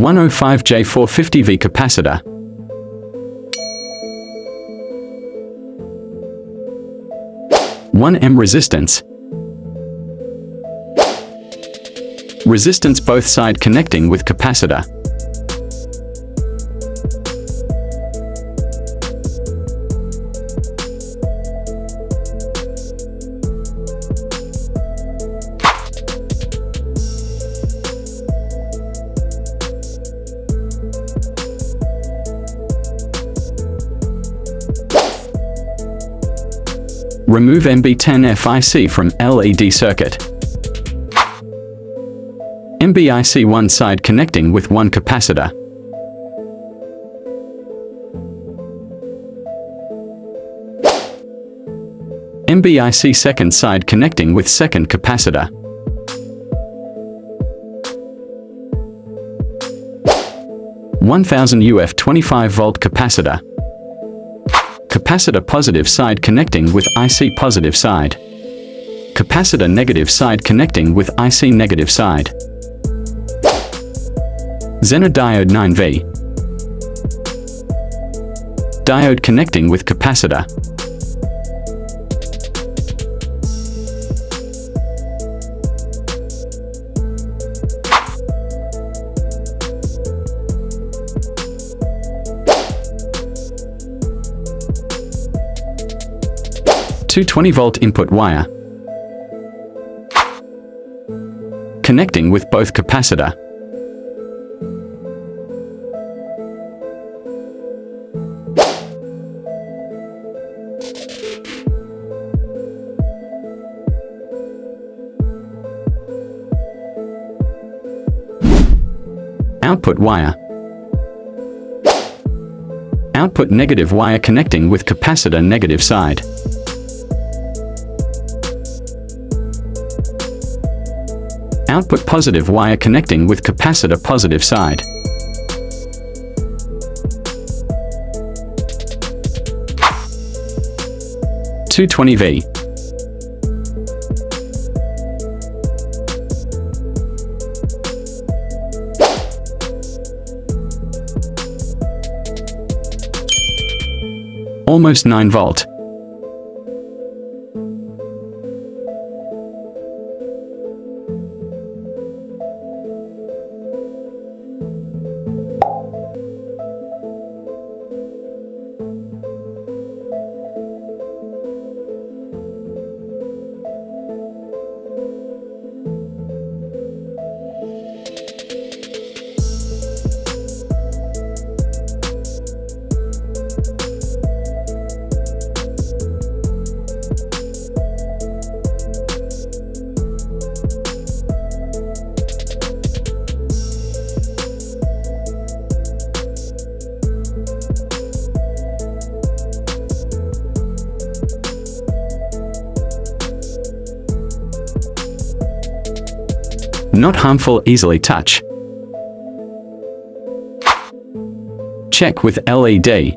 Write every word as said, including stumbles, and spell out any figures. one oh five J four fifty V capacitor. one ohm resistance. Resistance both side connecting with capacitor. Remove M B ten F I C from L E D circuit. M B I C one side connecting with one capacitor. M B I C second side connecting with second capacitor. one thousand U F twenty-five volt capacitor. Capacitor positive side connecting with I C positive side. Capacitor negative side connecting with I C negative side. Zener diode nine V. Diode connecting with capacitor. two twenty volt input wire. Connecting with both capacitor. Output wire. Output negative wire connecting with capacitor negative side. Output positive wire connecting with capacitor positive side. two twenty V. Almost nine volt. Not harmful, easily touch. Check with L E D.